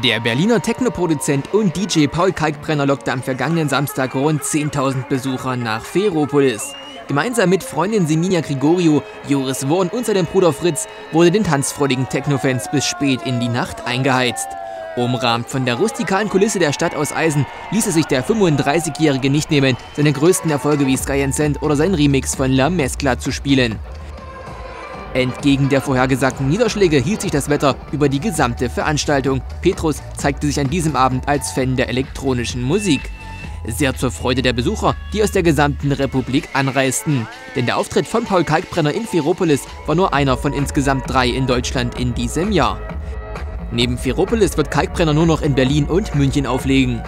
Der Berliner Technoproduzent und DJ Paul Kalkbrenner lockte am vergangenen Samstag rund 10.000 Besucher nach Ferropolis. Gemeinsam mit Freundin Seminia Grigorio, Joris Worn und seinem Bruder Fritz wurde den tanzfreudigen Technofans bis spät in die Nacht eingeheizt. Umrahmt von der rustikalen Kulisse der Stadt aus Eisen ließ es sich der 35-Jährige nicht nehmen, seine größten Erfolge wie Sky and Sand oder sein Remix von La Mescla zu spielen. Entgegen der vorhergesagten Niederschläge hielt sich das Wetter über die gesamte Veranstaltung. Petrus zeigte sich an diesem Abend als Fan der elektronischen Musik. Sehr zur Freude der Besucher, die aus der gesamten Republik anreisten. Denn der Auftritt von Paul Kalkbrenner in Ferropolis war nur einer von insgesamt 3 in Deutschland in diesem Jahr. Neben Ferropolis wird Kalkbrenner nur noch in Berlin und München auflegen.